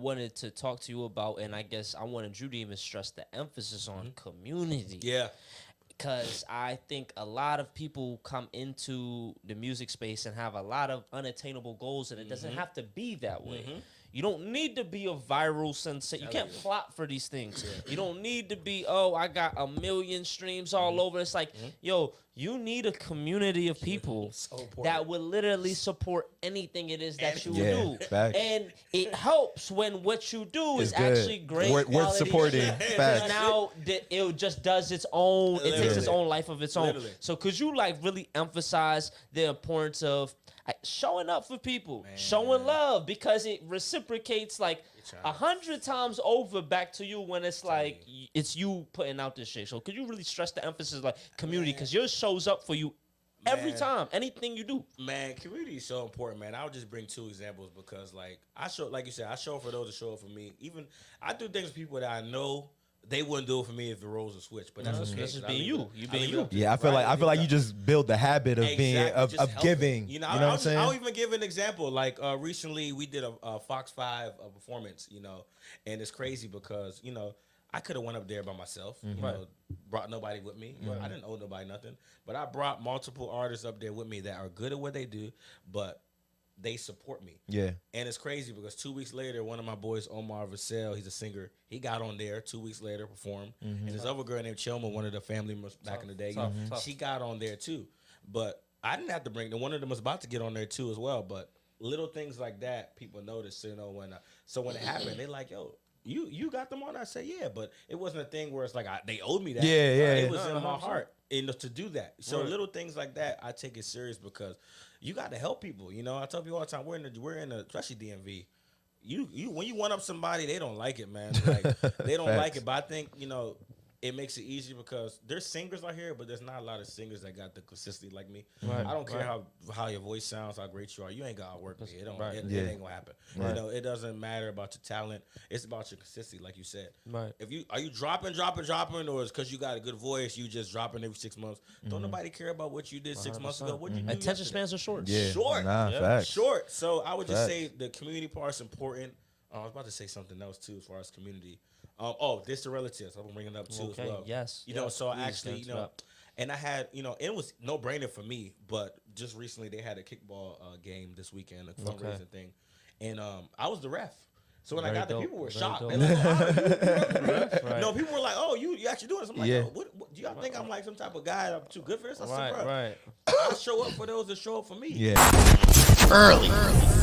wanted to talk to you about, and I guess I wanted you to even stress the emphasis on community. Yeah. Because I think a lot of people come into the music space and have a lot of unattainable goals, and it doesn't have to be that way. You don't need to be a viral sensation. You can't plot for these things. You don't need to be, oh, I got a million streams all over. It's like, yo, you need a community of people that will literally support anything it is that you do. Facts. And it helps when what you do is actually great. Worth supporting. Facts. Now it just does its own, it takes its own life of its own. So could you like really emphasize the importance of showing up for people, showing love, because it reciprocates like 100 times over back to you when it's like it's you putting out this shit. So could you really stress the emphasis like community, because yours shows up for you every time, anything you do. Man, community is so important, man. I'll just bring two examples because like I show, like you said, I show for those that show up for me. Even I do things with people that I know they wouldn't do it for me if the roles were switched, but that's okay. This is being you. You being you. Yeah, I feel like you just build the habit of being of giving. You know, what I'm saying? I'll even give an example. Like recently, we did a Fox 5 performance. You know, and it's crazy because you know I could have went up there by myself. You know, brought nobody with me. I didn't owe nobody nothing, but I brought multiple artists up there with me that are good at what they do, but they support me. Yeah. And it's crazy because 2 weeks later, one of my boys, Omar Vassell, he's a singer, he got on there 2 weeks later, performed. And this other girl named Chilma, one of the family members back in the day, she got on there too. But I didn't have to bring them. One of them was about to get on there too as well. But little things like that, people notice, you know, when so when it happened, they like, yo, you got them on? I said, yeah, but it wasn't a thing where it's like they owed me that. Yeah, yeah. It was in my heart to do that. So little things like that, I take it serious because you got to help people. You know, I tell people all the time, we're in the especially DMV. You when you one up somebody, they don't like it, man. Like, they don't like it. But I think you know it makes it easier because there's singers out here, but there's not a lot of singers that got the consistency like me. I don't care how your voice sounds, how great you are. You ain't gotta work me. It don't. It ain't gonna happen. You know, it doesn't matter about your talent. It's about your consistency, like you said. If you are you dropping, or is because you got a good voice, you just dropping every 6 months? Don't nobody care about what you did 6 months ago. What you do? Attention spans are short. Short. So I would just say the community part is important. I was about to say something else too, as far as community. Oh, this the relatives. I've been bringing it up too as well. You know, so I actually, you know, and I had, you know, it was no brainer for me, but just recently they had a kickball game this weekend, a fundraising thing, and I was the ref. So when I got there, people were shocked. Like, no, people were like, "Oh, you actually doing this?" I'm like, "Yo, what do y'all think I'm like some type of guy? I'm too good for this." I said, "Bro, I show up for those that show up for me." Yeah. Early.